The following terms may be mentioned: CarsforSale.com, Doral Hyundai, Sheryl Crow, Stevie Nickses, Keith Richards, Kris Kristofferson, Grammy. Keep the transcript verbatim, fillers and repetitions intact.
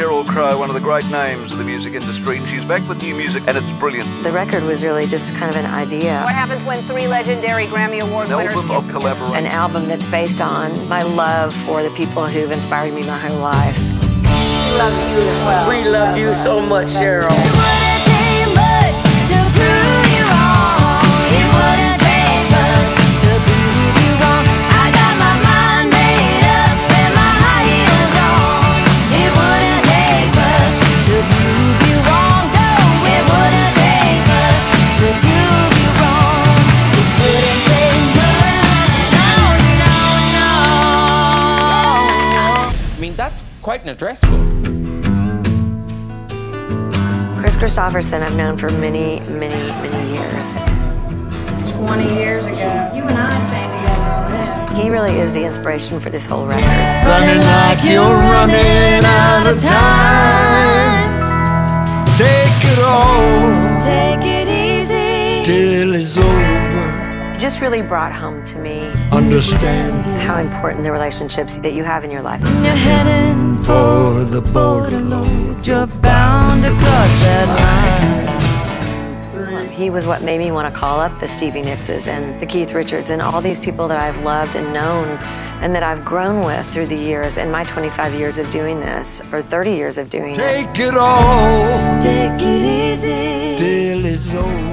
Sheryl Crow, one of the great names of the music industry, and she's back with new music, and it's brilliant. The record was really just kind of an idea. What happens when three legendary Grammy Award an winners... An album of collaboration. An album that's based on my love for the people who've inspired me my whole life. We love you as well. We love you so much, Sheryl. It wouldn't take much to prove you wrong. It wouldn't take much to prove you wrong. I got my mind made up and my high heels on. It wouldn't take much to prove you wrong. No, it wouldn't take much to prove you wrong. It wouldn't take much. No, no, no. I mean, that's quite an address book. Kris Kristofferson I've known for many, many, many years. twenty years ago. You and I sang together. He really is the inspiration for this whole record. Running like you're running out of time. Take it all. Take it easy. Till it's over. It just really brought home to me. Understand how important the relationships that you have in your life. When you're heading for the borderline, you're bound to cross that line. He was what made me want to call up the Stevie Nickses and the Keith Richards and all these people that I've loved and known and that I've grown with through the years and my twenty-five years of doing this, or thirty years of doing it. Take it all. Take it easy. Till it's over.